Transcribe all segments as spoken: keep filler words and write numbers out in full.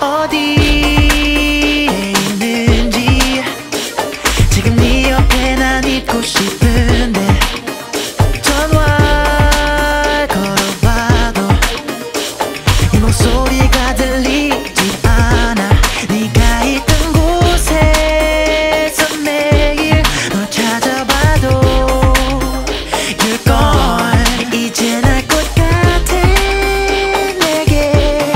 어디에 있는지 지금 네 옆에 난 있고 싶은데 전화 걸어봐도 이 목소리가 들리지 않아. 네가 있던 곳에서 매일 널 찾아봐도 이걸 이젠 알 것 같아. 내게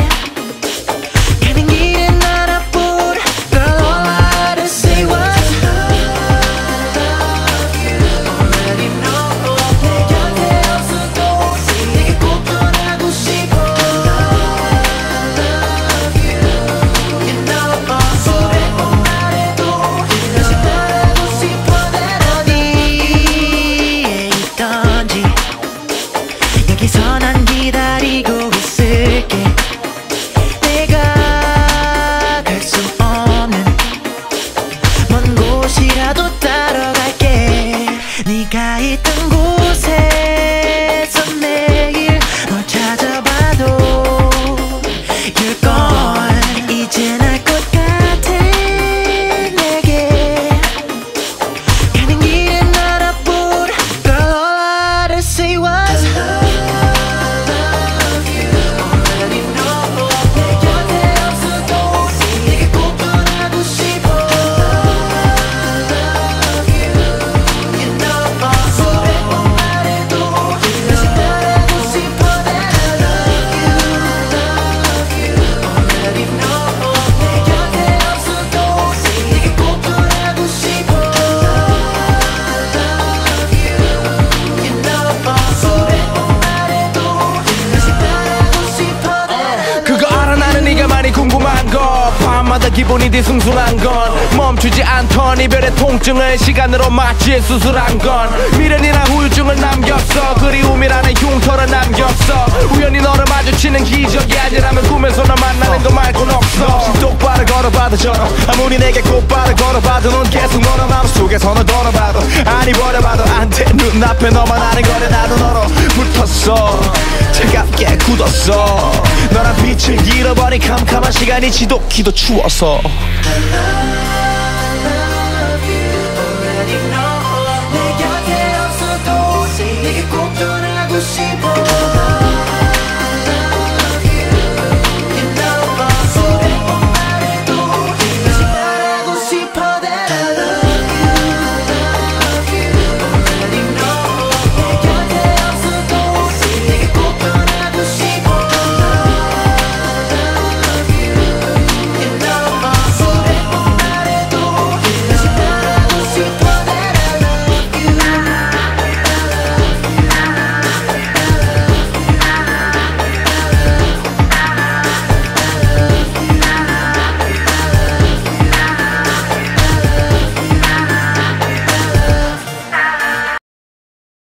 여기서 난 기다리고 있을게. 내가 갈 수 없는 먼 곳이라도 따라갈게. 네가 있던 곳에서 매일 널 찾아봐도 이걸 이젠 알 것 같아. 내게 가는 길에 날 앞볼 Girl, all I had to say was 밤마다 기분이 뒤숭숭한 건 멈추지 않던 이별의 통증을 시간으로 마취해 수술한 건 미련이나 후유증을 남겼어. 그리움이라는 흉터를 남겼어. 우연히 너를 마주치는 기적이 아니라면 꿈에서 널 만나는 거 말고는 없어. 똑바로 걸어봐도 저럼 아무리 내게 곧바로 걸어봐도 넌 계속 멀어. 마음속에서 널 걸어봐도 아니 버려봐도 안돼. 눈앞에 너만 아는 거래. 나도 너로 붙었어. 차갑게 굳었어. 너란 빛을 잃어버린 캄캄한 시간이 지독히도 추워서 내 곁에 없어도 내게 꼭 떠나고 싶어.